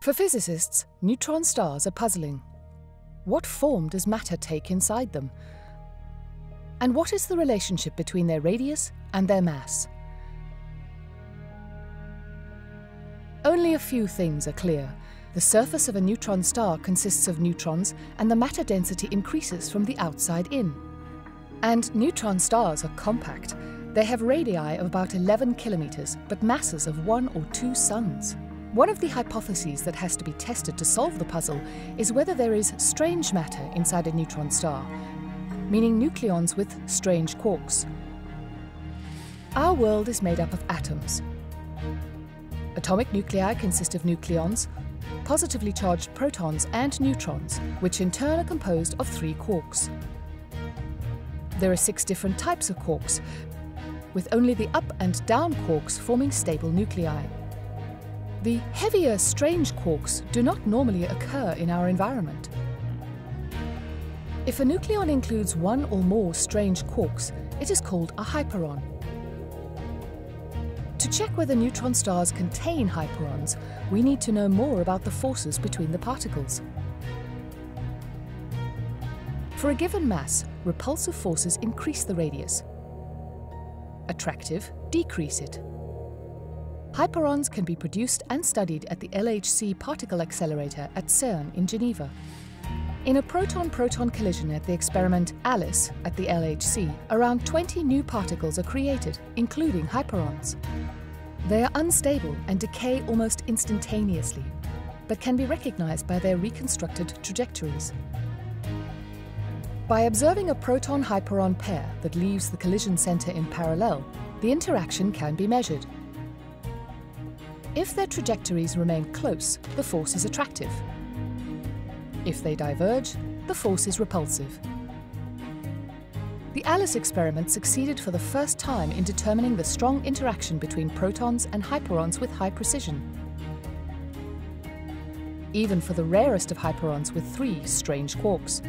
For physicists, neutron stars are puzzling. What form does matter take inside them? And what is the relationship between their radius and their mass? Only a few things are clear. The surface of a neutron star consists of neutrons, and the matter density increases from the outside in. And neutron stars are compact. They have radii of about 11 kilometers, but masses of 1 or 2 suns. One of the hypotheses that has to be tested to solve the puzzle is whether there is strange matter inside a neutron star, meaning nucleons with strange quarks. Our world is made up of atoms. Atomic nuclei consist of nucleons, positively charged protons and neutrons, which in turn are composed of 3 quarks. There are 6 different types of quarks, with only the up and down quarks forming stable nuclei. The heavier strange quarks do not normally occur in our environment. If a nucleon includes 1 or more strange quarks, it is called a hyperon. To check whether neutron stars contain hyperons, we need to know more about the forces between the particles. For a given mass, repulsive forces increase the radius. Attractive decrease it. Hyperons can be produced and studied at the LHC particle accelerator at CERN in Geneva. In a proton-proton collision at the experiment ALICE at the LHC, around 20 new particles are created, including hyperons. They are unstable and decay almost instantaneously, but can be recognized by their reconstructed trajectories. By observing a proton-hyperon pair that leaves the collision center in parallel, the interaction can be measured. If their trajectories remain close, the force is attractive. If they diverge, the force is repulsive. The ALICE experiment succeeded for the first time in determining the strong interaction between protons and hyperons with high precision. Even for the rarest of hyperons with 3 strange quarks,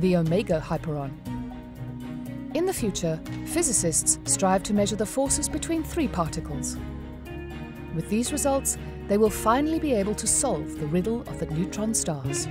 the Omega hyperon. In the future, physicists strive to measure the forces between 3 particles. With these results, they will finally be able to solve the riddle of the neutron stars.